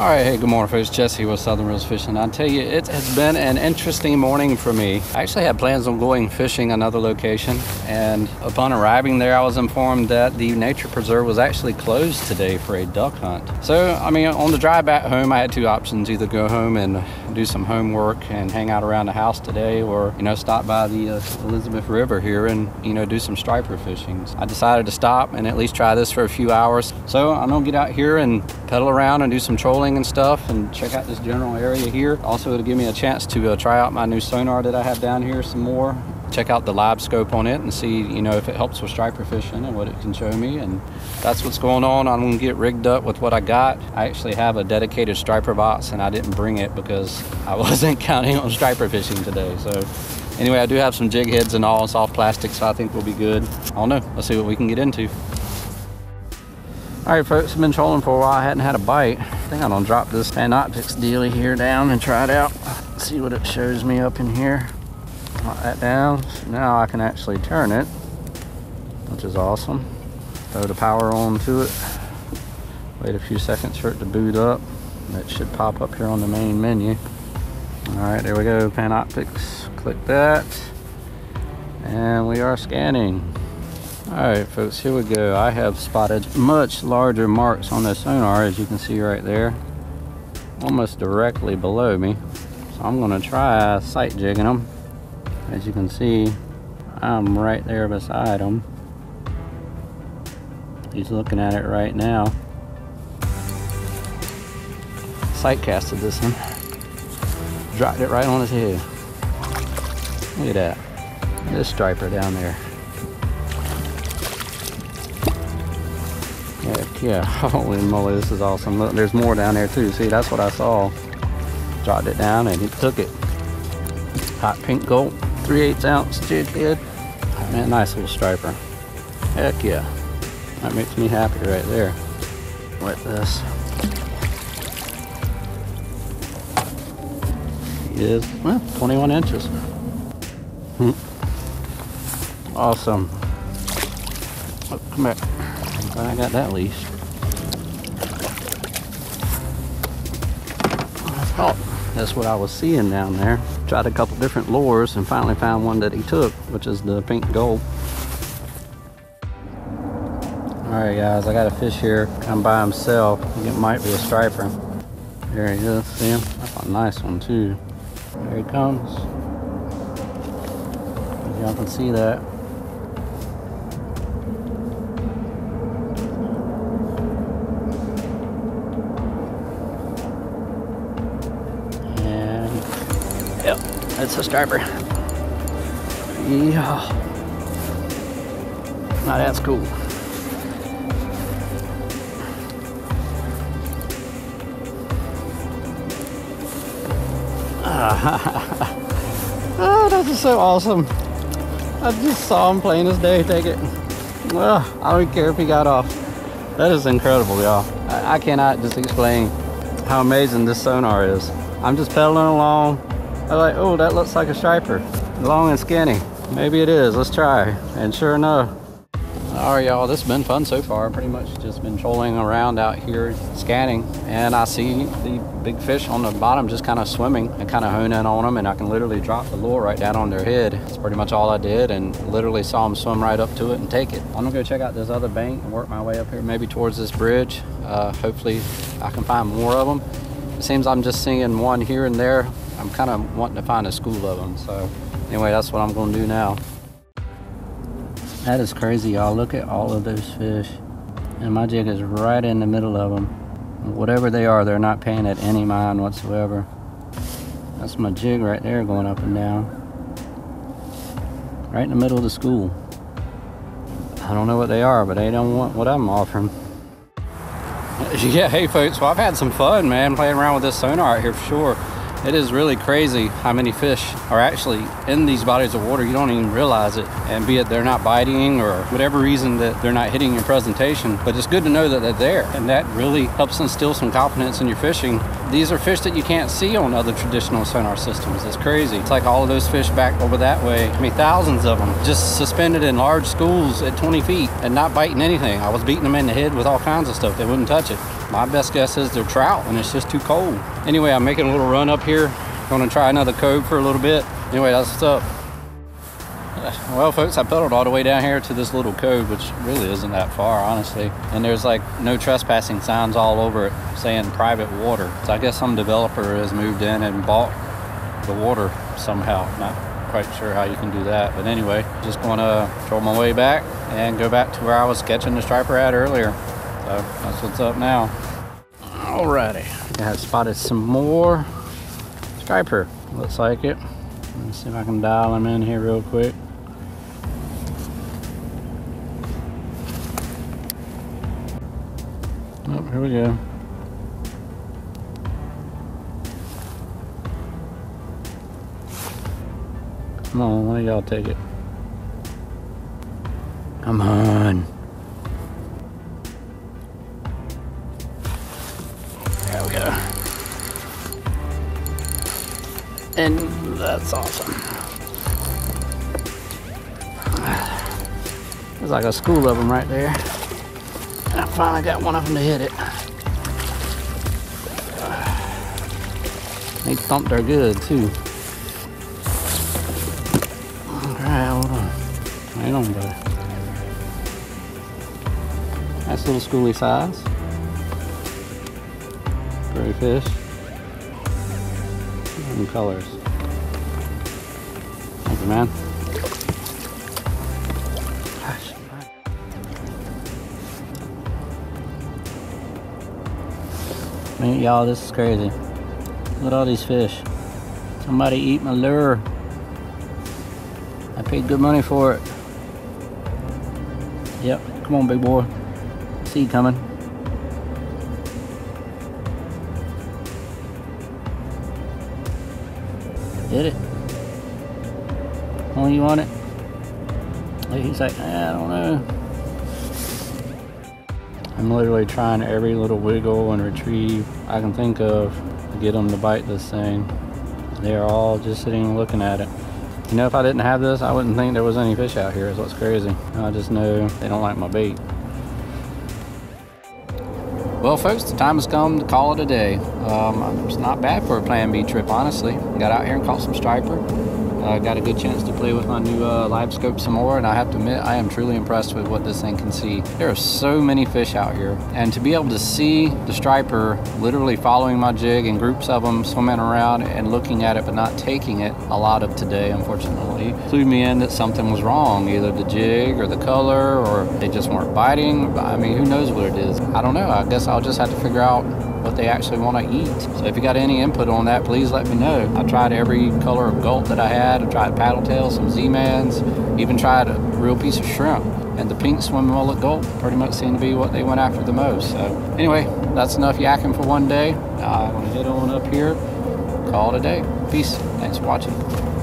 All right, hey, good morning, folks. Jesse with Southern Reels Fishing. I'll tell you, it has been an interesting morning for me. I actually had plans on going fishing another location, and upon arriving there, I was informed that the nature preserve was actually closed today for a duck hunt. So, I mean, on the drive back home, I had two options: either go home and do some homework and hang out around the house today, or, you know, stop by the Elizabeth River here and, you know, do some striper fishing. I decided to stop and at least try this for a few hours. So I'm gonna get out here and pedal around and do some trolling and stuff and check out this general area here. Also, it'll give me a chance to try out my new sonar that I have down here some more, check out the Livescope on it and see, you know, if it helps with striper fishing and what it can show me. And that's what's going on. I'm gonna get rigged up with what I got. I actually have a dedicated striper box and I didn't bring it because I wasn't counting on striper fishing today. So anyway, I do have some jig heads and all in soft plastic, so I think we'll be good. I don't know, let's see what we can get into. All right, folks, I've been trolling for a while. I hadn't had a bite. I think I'm gonna drop this Panoptix dealie here down and try it out. See what it shows me up in here. Lock that down. So now I can actually turn it, which is awesome. Throw the power on to it. Wait a few seconds for it to boot up. That should pop up here on the main menu. All right, there we go, Panoptix. Click that. And we are scanning. Alright, folks, here we go. I have spotted much larger marks on the sonar, as you can see right there, almost directly below me. So I'm going to try sight jigging them. As you can see, I'm right there beside him. He's looking at it right now. Sight casted this one. Dropped it right on his head. Look at that. This striper down there. Heck yeah, holy moly, this is awesome. Look, there's more down there too. See, that's what I saw. Dropped it down and he took it. Hot pink gold, 3/8 ounce jig head. Man, nice little striper. Heck yeah. That makes me happy right there. Wet this. He is, well, 21 inches. Awesome. Oh, come back. I got that leash. Oh, that's what I was seeing down there. Tried a couple different lures and finally found one that he took, which is the pink gold. All right, guys, I got a fish here. Come by himself. I think it might be a striper. There he is. See him? That's a nice one too. There he comes. Y'all can see that. It's a striper. Yeah. Now that's cool. Oh, that is so awesome. I just saw him plain as day take it. Well, I don't care if he got off. That is incredible, y'all. I cannot just explain how amazing this sonar is. I'm just pedaling along. I was like, oh, that looks like a striper. Long and skinny. Maybe it is. Let's try. And sure enough. All right, y'all. This has been fun so far. Pretty much just been trolling around out here, scanning. And I see the big fish on the bottom just kind of swimming. I kind of hone in on them, and I can literally drop the lure right down on their head. That's pretty much all I did, and literally saw them swim right up to it and take it. I'm going to go check out this other bank and work my way up here, maybe towards this bridge. Hopefully, I can find more of them. It seems I'm just seeing one here and there. I'm kind of wanting to find a school of them. So anyway, that's what I'm going to do now. That is crazy, y'all. Look at all of those fish. And my jig is right in the middle of them. Whatever they are, they're not paying it any mind whatsoever. That's my jig right there going up and down. Right in the middle of the school. I don't know what they are, but they don't want what I'm offering. Yeah, hey, folks. Well, I've had some fun, man, playing around with this sonar out here for sure. It is really crazy how many fish are actually in these bodies of water. You don't even realize it. And be it they're not biting or whatever reason that they're not hitting your presentation, but it's good to know that they're there. And that really helps instill some confidence in your fishing These are fish that you can't see on other traditional sonar systems. It's crazy. It's like all of those fish back over that way. I mean, thousands of them just suspended in large schools at 20 feet and not biting anything. I was beating them in the head with all kinds of stuff. They wouldn't touch it. My best guess is they're trout and it's just too cold. Anyway, I'm making a little run up here. Gonna try another cove for a little bit. Anyway, that's what's up. Well, folks, I pedaled all the way down here to this little cove, which really isn't that far, honestly. And there's like no trespassing signs all over it saying private water. So I guess some developer has moved in and bought the water somehow. Not quite sure how you can do that. But anyway, just gonna troll my way back and go back to where I was catching the striper at earlier. So that's what's up now. Alrighty, I have spotted some more striper. Looks like it. Let's see if I can dial them in here real quick. Oh, here we go. Come on, one of y'all take it. Come on. There we go. And that's awesome. There's like a school of them right there. I finally got one of them to hit it. They thumped her good too. Alright, hold on. Hang on, buddy. That's a little schoolie size. Gray fish. And colors. Thank you, man. Man, y'all, this is crazy. Look at all these fish. Somebody eat my lure. I paid good money for it. Yep, come on, big boy. See you coming. Did it? Oh, you want it? He's like, I don't know. I'm literally trying every little wiggle and retrieve I can think of to get them to bite this thing. They're all just sitting and looking at it. You know, if I didn't have this, I wouldn't think there was any fish out here. It's what's crazy. I just know they don't like my bait. Well, folks, the time has come to call it a day. It's not bad for a Plan B trip, honestly. Got out here and caught some striper. Got a good chance to play with my new Livescope some more, and I have to admit I am truly impressed with what this thing can see. There are so many fish out here, and to be able to see the striper literally following my jig in groups of them swimming around and looking at it but not taking it a lot of today, unfortunately, clued me in that something was wrong, either the jig or the color or they just weren't biting. I mean, who knows what it is? I don't know. I guess I'll just have to figure out what they actually want to eat. So if you got any input on that, please let me know. I tried every color of gulp that I had. I tried paddle tails, some Z-mans, even tried a real piece of shrimp. And the pink swimming mullet gulp pretty much seemed to be what they went after the most. So anyway, that's enough yakking for one day. I'm gonna head on up here, call it a day. Peace, thanks for watching.